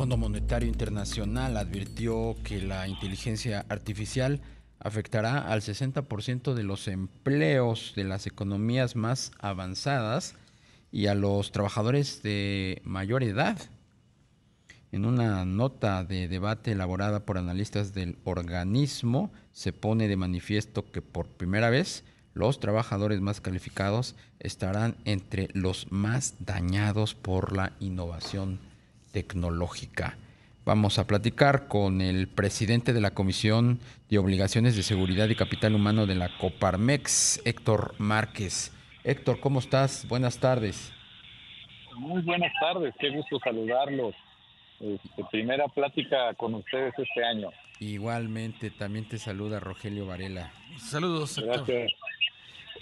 Fondo Monetario Internacional advirtió que la inteligencia artificial afectará al 60% de los empleos de las economías más avanzadas y a los trabajadores de mayor edad. En una nota de debate elaborada por analistas del organismo, se pone de manifiesto que por primera vez los trabajadores más calificados estarán entre los más dañados por la innovación tecnológica. Vamos a platicar con el presidente de la Comisión de Obligaciones de Seguridad y Capital Humano de la Coparmex, Héctor Márquez. Héctor, ¿cómo estás? Buenas tardes. Muy buenas tardes, qué gusto saludarlos. Primera plática con ustedes este año. Igualmente, también te saluda Rogelio Varela. Saludos, Héctor. Gracias.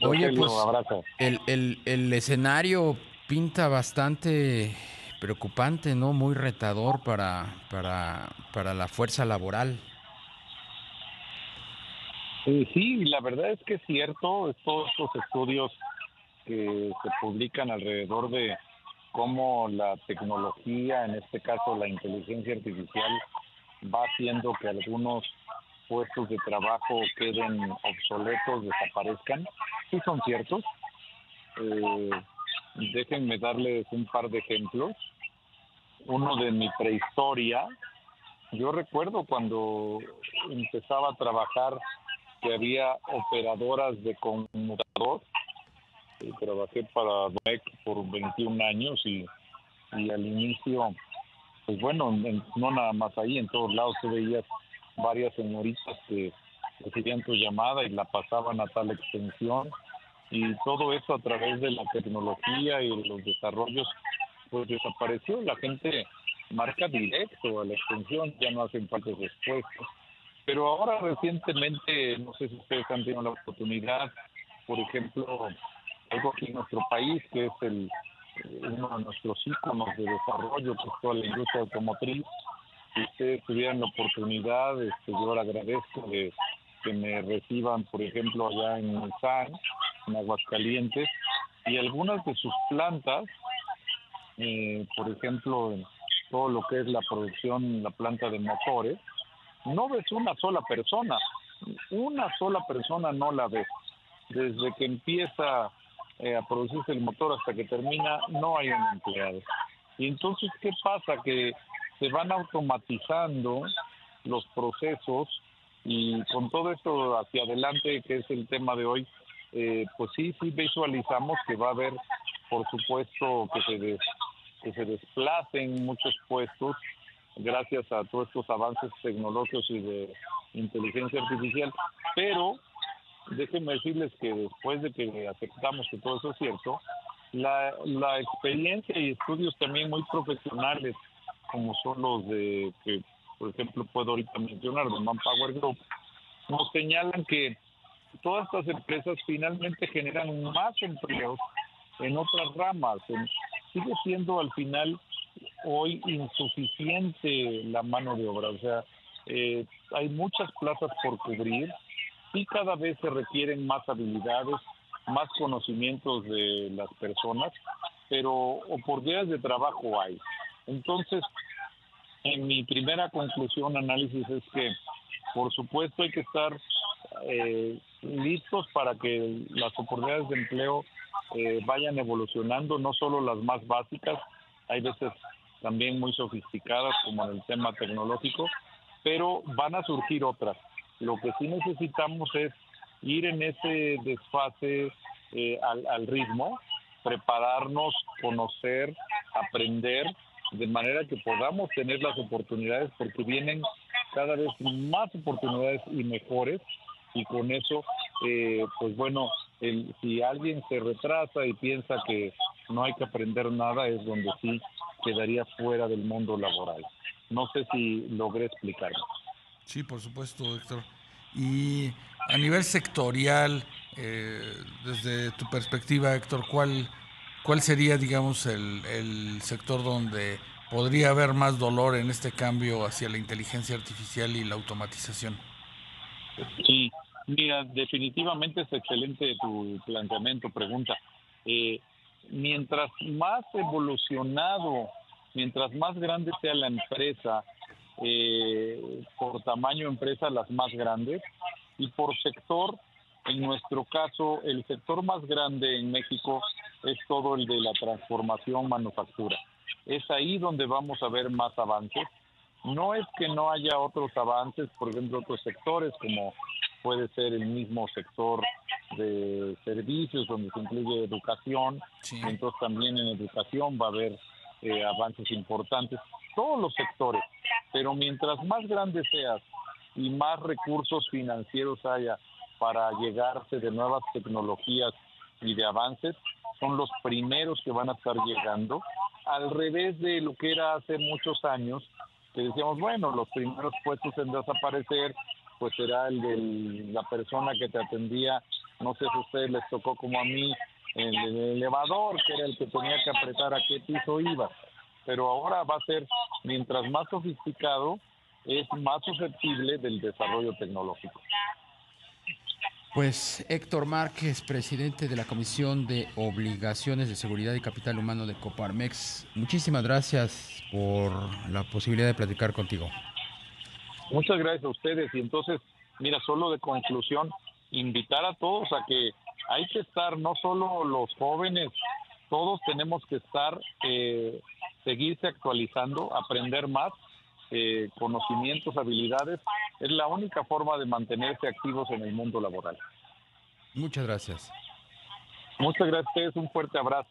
Oye, Rogelio, pues abrazo. El escenario pinta bastante preocupante, ¿no? Muy retador para la fuerza laboral. Sí, la verdad es que es cierto. Todos estos estudios que se publican alrededor de cómo la tecnología, en este caso la inteligencia artificial, va haciendo que algunos puestos de trabajo queden obsoletos, desaparezcan. Sí son ciertos. Déjenme darles un par de ejemplos. Uno de mi prehistoria. Yo recuerdo cuando empezaba a trabajar que había operadoras de conmutador. Trabajé para Dumex por 21 años y al inicio, pues bueno, no nada más ahí, en todos lados se veía varias señoritas que recibían tu llamada y la pasaban a tal extensión, y todo eso a través de la tecnología y los desarrollos, pues desapareció. La gente marca directo a la extensión, ya no hacen falta esos puestos. Pero ahora recientemente, no sé si ustedes han tenido la oportunidad, por ejemplo, algo aquí en nuestro país, que es uno de nuestros íconos de desarrollo, que es toda la industria automotriz. Si ustedes tuvieran la oportunidad, yo le agradezco de que me reciban, por ejemplo, allá en Nissan, en Aguascalientes, y algunas de sus plantas, por ejemplo, en todo lo que es la producción, la planta de motores, no ves una sola persona no la ves. Desde que empieza a producirse el motor hasta que termina, no hay un empleado. Y entonces, ¿qué pasa? Que se van automatizando los procesos, y con todo esto hacia adelante, que es el tema de hoy, pues sí visualizamos que va a haber, por supuesto, que se desplacen muchos puestos gracias a todos estos avances tecnológicos y de inteligencia artificial. Pero déjenme decirles que después de que aceptamos que todo eso es cierto, la experiencia y estudios también muy profesionales, como son los de, que por ejemplo puedo ahorita mencionar, de Manpower Group, nos señalan que todas estas empresas finalmente generan más empleos en otras ramas. Sigue siendo al final hoy insuficiente la mano de obra, o sea, hay muchas plazas por cubrir, y cada vez se requieren más habilidades, más conocimientos de las personas, pero oportunidades de trabajo hay. Entonces, en mi primera conclusión, análisis, es que por supuesto hay que estar listos para que las oportunidades de empleo vayan evolucionando, no solo las más básicas, hay veces también muy sofisticadas como en el tema tecnológico, pero van a surgir otras. Lo que sí necesitamos es ir en ese desfase al ritmo, prepararnos, conocer, aprender, de manera que podamos tener las oportunidades, porque vienen cada vez más oportunidades y mejores, y con eso, pues bueno, si alguien se retrasa y piensa que no hay que aprender nada, es donde sí quedaría fuera del mundo laboral. No sé si logré explicarlo. Sí, por supuesto, Héctor. Y a nivel sectorial, desde tu perspectiva, Héctor, ¿cuál sería, digamos, el sector donde podría haber más dolor en este cambio hacia la inteligencia artificial y la automatización? Sí, mira, definitivamente es excelente tu planteamiento, pregunta. Mientras más evolucionado Mientras más grande sea la empresa, por tamaño empresa las más grandes, y por sector, en nuestro caso, el sector más grande en México es todo el de la transformación manufactura. Es ahí donde vamos a ver más avances. No es que no haya otros avances, por ejemplo, otros sectores, como puede ser el mismo sector de servicios, donde se incluye educación. Sí. Entonces también en educación va a haber avances importantes. Todos los sectores, pero mientras más grande seas y más recursos financieros haya para llegarse de nuevas tecnologías y de avances, son los primeros que van a estar llegando, al revés de lo que era hace muchos años, que decíamos, bueno, los primeros puestos en desaparecer, pues será el de la persona que te atendía, no sé si a ustedes les tocó como a mí, el elevador, que era el que tenía que apretar a qué piso iba, pero ahora va a ser, mientras más sofisticado, es más susceptible del desarrollo tecnológico. Pues Héctor Márquez, presidente de la Comisión de Obligaciones de Seguridad y Capital Humano de Coparmex, muchísimas gracias por la posibilidad de platicar contigo. Muchas gracias a ustedes. Y entonces, mira, solo de conclusión, invitar a todos a que hay que estar, no solo los jóvenes, todos tenemos que estar, seguirse actualizando, aprender más, conocimientos, habilidades. Es la única forma de mantenerse activos en el mundo laboral. Muchas gracias. Muchas gracias a ustedes, un fuerte abrazo.